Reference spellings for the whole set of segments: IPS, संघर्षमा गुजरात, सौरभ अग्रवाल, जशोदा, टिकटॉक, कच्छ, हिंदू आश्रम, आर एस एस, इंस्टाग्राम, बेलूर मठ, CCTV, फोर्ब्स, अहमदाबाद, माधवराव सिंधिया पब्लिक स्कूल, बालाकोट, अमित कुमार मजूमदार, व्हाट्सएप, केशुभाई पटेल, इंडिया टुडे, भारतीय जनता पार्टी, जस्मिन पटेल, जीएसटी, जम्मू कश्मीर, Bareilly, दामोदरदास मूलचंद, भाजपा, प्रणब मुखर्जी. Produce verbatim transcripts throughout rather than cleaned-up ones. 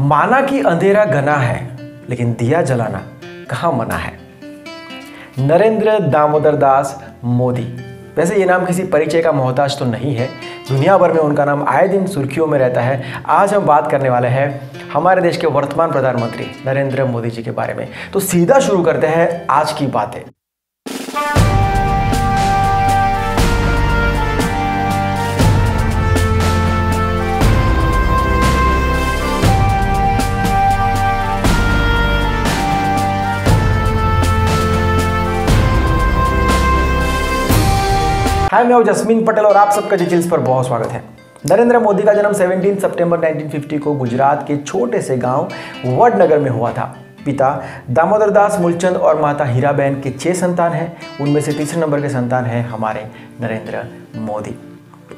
माना कि अंधेरा घना है, लेकिन दिया जलाना कहाँ मना है। नरेंद्र दामोदर दास मोदी, वैसे ये नाम किसी परिचय का मोहताज तो नहीं है, दुनिया भर में उनका नाम आए दिन सुर्खियों में रहता है। आज हम बात करने वाले हैं हमारे देश के वर्तमान प्रधानमंत्री नरेंद्र मोदी जी के बारे में। तो सीधा शुरू करते हैं आज की बातें। हाय, मैं हूं जस्मिन पटेल और आप सबका जिचिल्स पर बहुत स्वागत है। नरेंद्र मोदी का जन्म सत्रह सितंबर उन्नीस सौ पचास को गुजरात के छोटे से गांव वडनगर में हुआ था। पिता दामोदरदास मूलचंद और माता हीराबेन के छह संतान हैं। उनमें से तीसरे नंबर के संतान हैं हमारे नरेंद्र मोदी।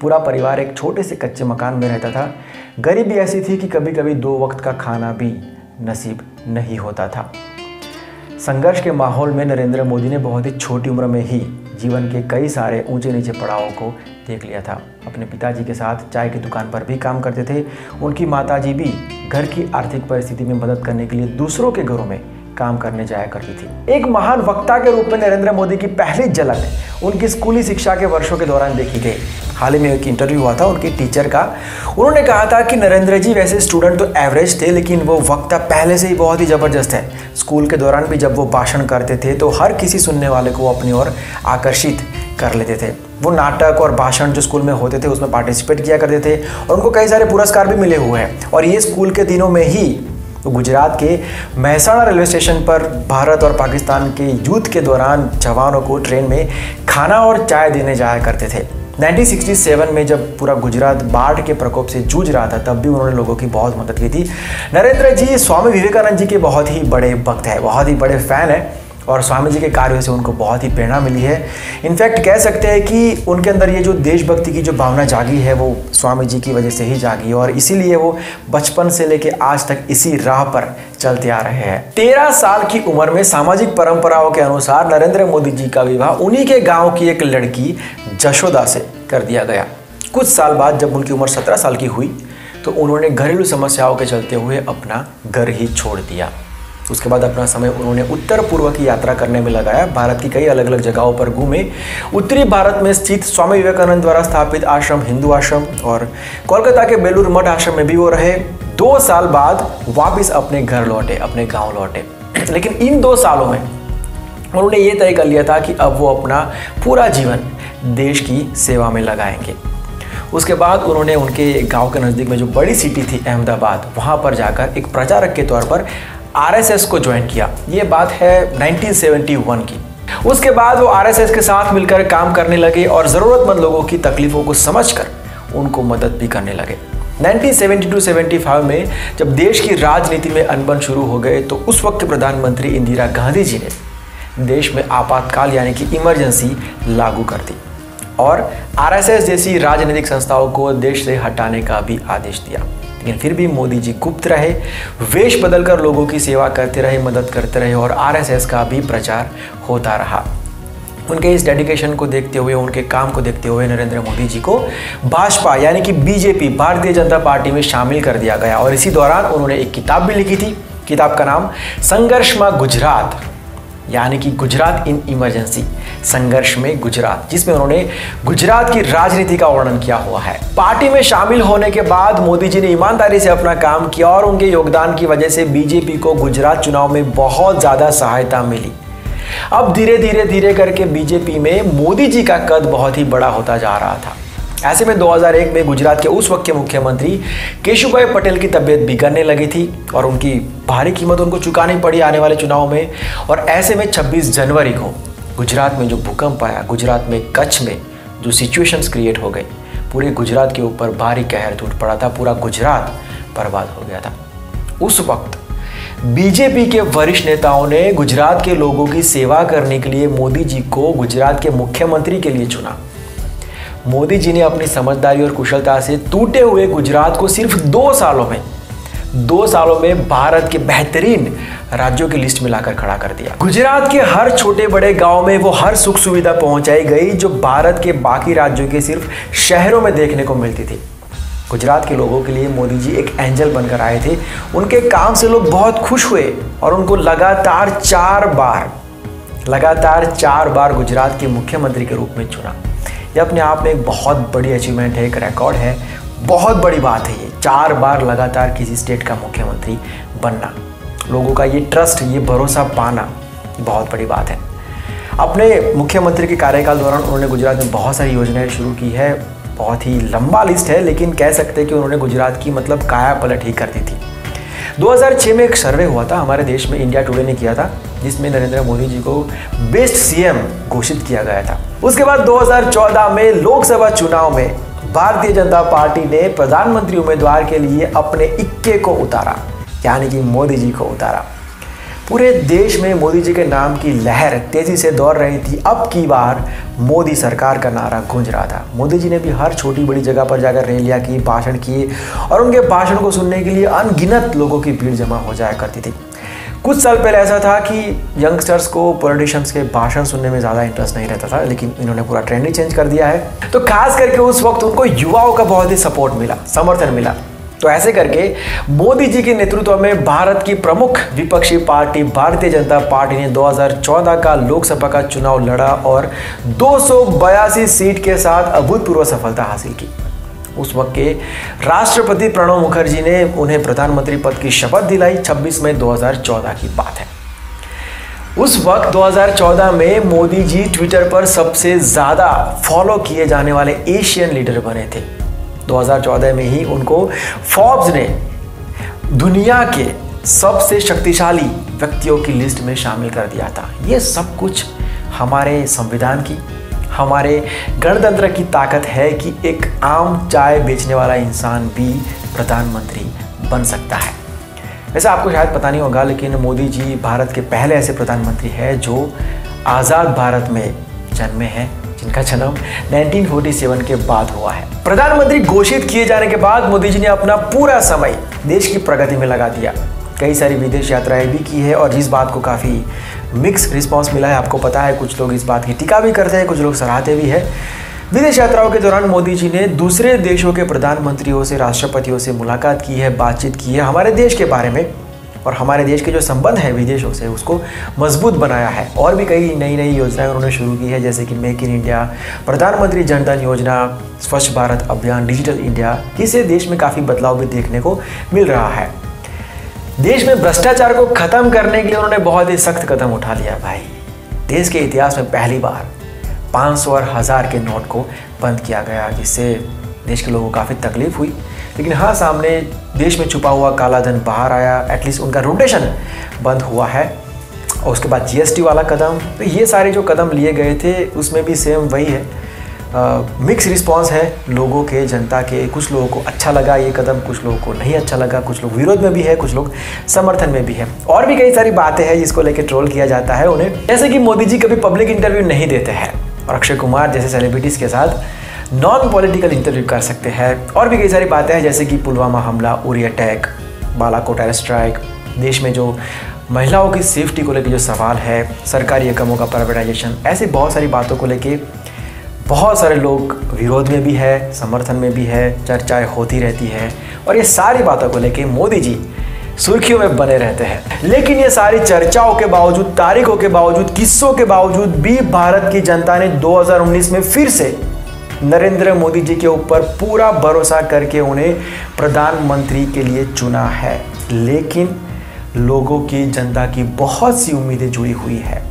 पूरा परिवार एक छोटे से कच्चे मकान में रहता था। गरीबी ऐसी थी कि कभी कभी दो वक्त का खाना भी नसीब नहीं होता था। संघर्ष के माहौल में नरेंद्र मोदी ने बहुत ही छोटी उम्र में ही जीवन के कई सारे ऊंचे नीचे पड़ावों को देख लिया था। अपने पिताजी के साथ चाय की दुकान पर भी काम करते थे। उनकी माताजी भी घर की आर्थिक परिस्थिति में मदद करने के लिए दूसरों के घरों में काम करने जाया करती थी। एक महान वक्ता के रूप में नरेंद्र मोदी की पहली झलक उनकी स्कूली शिक्षा के वर्षों के दौरान देखी गई। हाल ही में एक इंटरव्यू हुआ था उनकी टीचर का। उन्होंने कहा था कि नरेंद्र जी वैसे स्टूडेंट तो एवरेज थे, लेकिन वो वक्ता पहले से ही बहुत ही ज़बरदस्त है। स्कूल के दौरान भी जब वो भाषण करते थे तो हर किसी सुनने वाले को वो अपनी ओर आकर्षित कर लेते थे। वो नाटक और भाषण जो स्कूल में होते थे उसमें पार्टिसिपेट किया करते थे और उनको कई सारे पुरस्कार भी मिले हुए हैं। और ये स्कूल के दिनों में ही गुजरात के महेसाणा रेलवे स्टेशन पर भारत और पाकिस्तान के युद्ध के दौरान जवानों को ट्रेन में खाना और चाय देने जाया करते थे। उन्नीस सौ सरसठ में जब पूरा गुजरात बाढ़ के प्रकोप से जूझ रहा था, तब भी उन्होंने लोगों की बहुत मदद की थी। नरेंद्र जी स्वामी विवेकानंद जी के बहुत ही बड़े भक्त हैं, बहुत ही बड़े फैन हैं और स्वामी जी के कार्यों से उनको बहुत ही प्रेरणा मिली है। इनफैक्ट कह सकते हैं कि उनके अंदर ये जो देशभक्ति की जो भावना जागी है वो स्वामी जी की वजह से ही जागी और इसीलिए वो बचपन से लेके आज तक इसी राह पर चलते आ रहे हैं। तेरह साल की उम्र में सामाजिक परंपराओं के अनुसार नरेंद्र मोदी जी का विवाह उन्हीं के गाँव की एक लड़की जशोदा से कर दिया गया। कुछ साल बाद जब उनकी उम्र सत्रह साल की हुई तो उन्होंने घरेलू समस्याओं के चलते हुए अपना घर ही छोड़ दिया। उसके बाद अपना समय उन्होंने उत्तर पूर्व की यात्रा करने में लगाया। भारत की कई अलग अलग जगहों पर घूमे। उत्तरी भारत में स्थित स्वामी विवेकानंद द्वारा स्थापित आश्रम हिंदू आश्रम और कोलकाता के बेलूर मठ आश्रम में भी वो रहे। दो साल बाद वापस अपने घर लौटे, अपने गांव लौटे। लेकिन इन दो सालों में उन्होंने ये तय कर लिया था कि अब वो अपना पूरा जीवन देश की सेवा में लगाएंगे। उसके बाद उन्होंने उनके गाँव के नज़दीक में जो बड़ी सिटी थी अहमदाबाद, वहाँ पर जाकर एक प्रचारक के तौर पर आर एस एस को ज्वाइन किया। ये बात है उन्नीस सौ इकहत्तर की। उसके बाद वो आर एस एस के साथ मिलकर काम करने लगे और ज़रूरतमंद लोगों की तकलीफ़ों को समझकर उनको मदद भी करने लगे। उन्नीस सौ बहत्तर पचहत्तर में जब देश की राजनीति में अनबन शुरू हो गए तो उस वक्त प्रधानमंत्री इंदिरा गांधी जी ने देश में आपातकाल यानी कि इमरजेंसी लागू कर दी और आर एस एस जैसी राजनीतिक संस्थाओं को देश से हटाने का भी आदेश दिया। लेकिन फिर भी मोदी जी गुप्त रहे, वेश बदलकर लोगों की सेवा करते रहे, मदद करते रहे और आरएसएस का भी प्रचार होता रहा। उनके इस डेडिकेशन को देखते हुए, उनके काम को देखते हुए नरेंद्र मोदी जी को भाजपा यानी कि बीजेपी भारतीय जनता पार्टी में शामिल कर दिया गया और इसी दौरान उन्होंने एक किताब भी लिखी थी। किताब का नाम संघर्षमा गुजरात यानी कि गुजरात इन इमरजेंसी, संघर्ष में गुजरात, जिसमें उन्होंने गुजरात की राजनीति का वर्णन किया हुआ है। पार्टी में शामिल होने के बाद मोदी जी ने ईमानदारी से अपना काम किया और उनके योगदान की वजह से बीजेपी को गुजरात चुनाव में बहुत ज़्यादा सहायता मिली। अब धीरे धीरे धीरे करके बीजेपी में मोदी जी का कद बहुत ही बड़ा होता जा रहा था। ऐसे में दो हज़ार एक में गुजरात के उस वक्त के मुख्यमंत्री केशुभाई पटेल की तबीयत बिगड़ने लगी थी और उनकी भारी कीमत उनको चुकानी पड़ी आने वाले चुनाव में। और ऐसे में छब्बीस जनवरी को गुजरात में जो भूकंप आया, गुजरात में कच्छ में जो सिचुएशंस क्रिएट हो गई, पूरे गुजरात के ऊपर भारी कहर टूट पड़ा था। पूरा गुजरात बर्बाद हो गया था। उस वक्त बीजेपी के वरिष्ठ नेताओं ने गुजरात के लोगों की सेवा करने के लिए मोदी जी को गुजरात के मुख्यमंत्री के लिए चुना। मोदी जी ने अपनी समझदारी और कुशलता से टूटे हुए गुजरात को सिर्फ दो सालों में दो सालों में भारत के बेहतरीन राज्यों की लिस्ट में लाकर खड़ा कर दिया। गुजरात के हर छोटे बड़े गांव में वो हर सुख सुविधा पहुंचाई गई जो भारत के बाकी राज्यों के सिर्फ शहरों में देखने को मिलती थी। गुजरात के लोगों के लिए मोदी जी एक एंजल बनकर आए थे। उनके काम से लोग बहुत खुश हुए और उनको लगातार चार बार लगातार चार बार गुजरात के मुख्यमंत्री के रूप में चुना। ये अपने आप में एक बहुत बड़ी अचीवमेंट है, एक रिकॉर्ड है, बहुत बड़ी बात है ये, चार बार लगातार किसी स्टेट का मुख्यमंत्री बनना, लोगों का ये ट्रस्ट, ये भरोसा पाना बहुत बड़ी बात है। अपने मुख्यमंत्री के कार्यकाल दौरान उन्होंने गुजरात में बहुत सारी योजनाएं शुरू की है। बहुत ही लंबा लिस्ट है, लेकिन कह सकते हैं कि उन्होंने गुजरात की मतलब काया पलट ही कर दी थी। दो हज़ार छह में एक सर्वे हुआ था हमारे देश में, इंडिया टुडे ने किया था, जिसमें नरेंद्र मोदी जी को बेस्ट सीएम घोषित किया गया था। उसके बाद दो हज़ार चौदह में लोकसभा चुनाव में भारतीय जनता पार्टी ने प्रधानमंत्री उम्मीदवार के लिए अपने इक्के को उतारा, यानी कि मोदी जी को उतारा। पूरे देश में मोदी जी के नाम की लहर तेजी से दौड़ रही थी। अब की बार मोदी सरकार का नारा गूंज रहा था। मोदी जी ने भी हर छोटी बड़ी जगह पर जाकर रैलियां की, भाषण किए और उनके भाषण को सुनने के लिए अनगिनत लोगों की भीड़ जमा हो जाया करती थी। कुछ साल पहले ऐसा था कि यंगस्टर्स को पॉलिटिशियंस के भाषण सुनने में ज़्यादा इंटरेस्ट नहीं रहता था, लेकिन इन्होंने पूरा ट्रेंड ही चेंज कर दिया है। तो खास करके उस वक्त उनको युवाओं का बहुत ही सपोर्ट मिला, समर्थन मिला। तो ऐसे करके मोदी जी के नेतृत्व में भारत की प्रमुख विपक्षी पार्टी भारतीय जनता पार्टी ने दो हज़ार चौदह का लोकसभा का चुनाव लड़ा और दो सौ बयासी सीट के साथ अभूतपूर्व सफलता हासिल की। उस वक्त के राष्ट्रपति प्रणब मुखर्जी ने उन्हें प्रधानमंत्री पद की शपथ दिलाई। छब्बीस मई दो हज़ार चौदह की बात है। उस वक्त दो हज़ार चौदह में मोदी जी ट्विटर पर सबसे ज़्यादा फॉलो किए जाने वाले एशियन लीडर बने थे। दो हज़ार चौदह में ही उनको फोर्ब्स ने दुनिया के सबसे शक्तिशाली व्यक्तियों की लिस्ट में शामिल कर दिया था। ये सब कुछ हमारे संविधान की, हमारे गणतंत्र की ताकत है कि एक आम चाय बेचने वाला इंसान भी प्रधानमंत्री बन सकता है। वैसे आपको शायद पता नहीं होगा, लेकिन मोदी जी भारत के पहले ऐसे प्रधानमंत्री हैं जो आज़ाद भारत में जन्मे हैं, जिनका जन्म उन्नीस सौ सैंतालीस के बाद हुआ है। प्रधानमंत्री घोषित किए जाने के बाद मोदी जी ने अपना पूरा समय देश की प्रगति में लगा दिया। कई सारी विदेश यात्राएं भी की है और जिस बात को काफ़ी मिक्स रिस्पांस मिला है, आपको पता है, कुछ लोग इस बात की टीका भी करते हैं, कुछ लोग सराहते भी हैं। विदेश यात्राओं के दौरान मोदी जी ने दूसरे देशों के प्रधानमंत्रियों से, राष्ट्रपतियों से मुलाकात की है, बातचीत की है हमारे देश के बारे में, और हमारे देश के जो संबंध है विदेशों से उसको मजबूत बनाया है। और भी कई नई नई योजनाएं उन्होंने शुरू की है, जैसे कि मेक इन इंडिया, प्रधानमंत्री जन धन योजना, स्वच्छ भारत अभियान, डिजिटल इंडिया। इससे देश में काफ़ी बदलाव भी देखने को मिल रहा है। देश में भ्रष्टाचार को खत्म करने के लिए उन्होंने बहुत ही सख्त कदम उठा लिया। भाई, देश के इतिहास में पहली बार पाँच सौ और हज़ार के नोट को बंद किया गया, जिससे देश के लोगों को काफ़ी तकलीफ हुई। लेकिन हाँ, सामने देश में छुपा हुआ काला धन बाहर आया, एटलीस्ट उनका रोटेशन बंद हुआ है। और उसके बाद जीएसटी वाला कदम, तो ये सारे जो कदम लिए गए थे उसमें भी सेम वही है, मिक्स uh, रिस्पांस है लोगों के, जनता के। कुछ लोगों को अच्छा लगा ये कदम, कुछ लोगों को नहीं अच्छा लगा, कुछ लोग विरोध में भी है, कुछ लोग समर्थन में भी है। और भी कई सारी बातें हैं जिसको लेकर ट्रोल किया जाता है उन्हें, जैसे कि मोदी जी कभी पब्लिक इंटरव्यू नहीं देते हैं और अक्षय कुमार जैसे सेलिब्रिटीज़ के साथ नॉन पॉलिटिकल इंटरव्यू कर सकते हैं। और भी कई सारी बातें हैं जैसे कि पुलवामा हमला, Uri attack, बालाकोट air strike, देश में जो महिलाओं की सेफ्टी को लेकर जो सवाल है, सरकारी एकमों का प्राइवेटाइजेशन, ऐसी बहुत सारी बातों को लेकर बहुत सारे लोग विरोध में भी है, समर्थन में भी है, चर्चाएं होती रहती है। और ये सारी बातों को लेके मोदी जी सुर्खियों में बने रहते हैं। लेकिन ये सारी चर्चाओं के बावजूद, तारीखों के बावजूद, किस्सों के बावजूद भी भारत की जनता ने दो हज़ार उन्नीस में फिर से नरेंद्र मोदी जी के ऊपर पूरा भरोसा करके उन्हें प्रधानमंत्री के लिए चुना है। लेकिन लोगों की, जनता की बहुत सी उम्मीदें जुड़ी हुई है।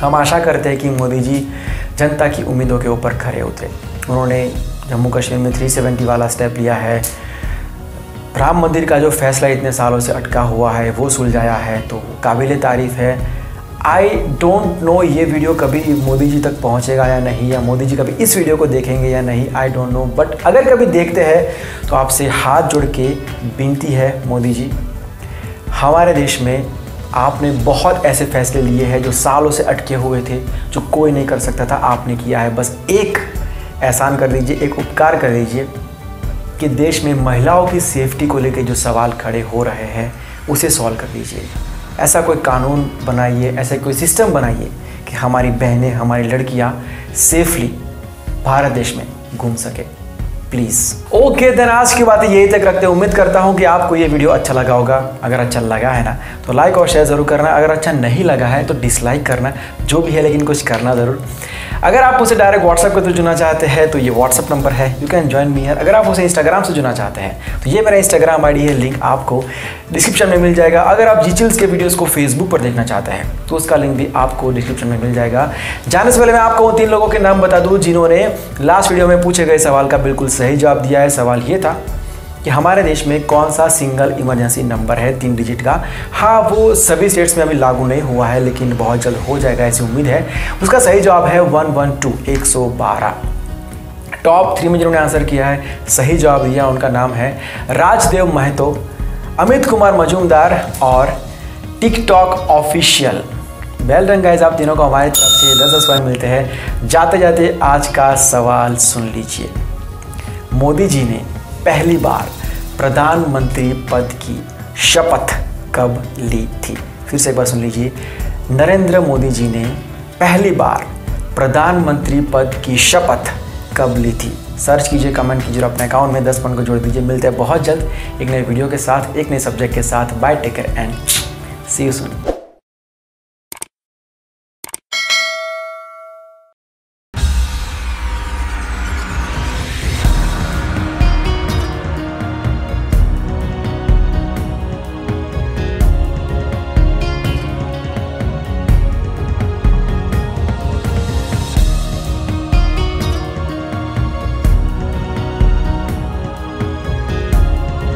हम आशा करते हैं कि मोदी जी जनता की उम्मीदों के ऊपर खरे उतरे। उन्होंने जम्मू कश्मीर में तीन सौ सत्तर वाला स्टेप लिया है, राम मंदिर का जो फैसला इतने सालों से अटका हुआ है वो सुलझाया है, तो काबिले तारीफ़ है। आई डोंट नो ये वीडियो कभी मोदी जी तक पहुंचेगा या नहीं, या मोदी जी कभी इस वीडियो को देखेंगे या नहीं, आई डोंट नो। बट अगर कभी देखते हैं तो आपसे हाथ जोड़ के विनती है, मोदी जी, हमारे देश में आपने बहुत ऐसे फैसले लिए हैं जो सालों से अटके हुए थे, जो कोई नहीं कर सकता था, आपने किया है। बस एक एहसान कर दीजिए, एक उपकार कर दीजिए कि देश में महिलाओं की सेफ्टी को लेकर जो सवाल खड़े हो रहे हैं उसे सॉल्व कर दीजिए। ऐसा कोई कानून बनाइए, ऐसा कोई सिस्टम बनाइए कि हमारी बहनें, हमारी लड़कियां सेफली भारत देश में घूम सके। प्लीज। ओके देन आज की बातें यही तक रखते हैं। उम्मीद करता हूँ कि आपको ये वीडियो अच्छा लगा होगा। अगर अच्छा लगा है ना तो लाइक और शेयर जरूर करना, अगर अच्छा नहीं लगा है तो डिसलाइक करना, जो भी है लेकिन कुछ करना ज़रूर। अगर आप उसे डायरेक्ट व्हाट्सएप के थ्रू जुड़ना चाहते हैं तो ये व्हाट्सअप नंबर है, you can join me here. अगर आप उसे इंस्टाग्राम से जुड़ना चाहते हैं तो ये मेरा इंस्टाग्राम आई डी है, लिंक आपको डिस्क्रिप्शन में मिल जाएगा। अगर आप Gchills के वीडियोज़ को फेसबुक पर देखना चाहते हैं तो उसका लिंक भी आपको डिस्क्रिप्शन में मिल जाएगा। जाने से पहले मैं आपको उन तीन लोगों के नाम बता दूँ जिन्होंने लास्ट वीडियो में पूछे गए सवाल का बिल्कुल सही जवाब दिया है। सवाल ये था कि हमारे देश में कौन सा सिंगल इमरजेंसी नंबर है तीन डिजिट का। हाँ, वो सभी स्टेट्स में अभी लागू नहीं हुआ है लेकिन बहुत जल्द हो जाएगा ऐसी उम्मीद है। उसका सही जवाब है वन वन टू एक सौ बारह। टॉप थ्री में जिन्होंने आंसर किया है, सही जवाब दिया, उनका नाम है राजदेव महतो, अमित कुमार मजूमदार और टिकटॉक official. Well done guys, आप तीनों को हमारे तरफ से दस दस पॉइंट मिलते हैं। जाते जाते आज का सवाल सुन लीजिए। मोदी जी ने पहली बार प्रधानमंत्री पद की शपथ कब ली थी? फिर से एक बार सुन लीजिए। नरेंद्र मोदी जी ने पहली बार प्रधानमंत्री पद की शपथ कब ली थी? सर्च कीजिए, कमेंट कीजिए, अपने अकाउंट में दस पॉइंट को जोड़ दीजिए। मिलते हैं बहुत जल्द एक नए वीडियो के साथ, एक नए सब्जेक्ट के साथ। Bye, take care and see you soon.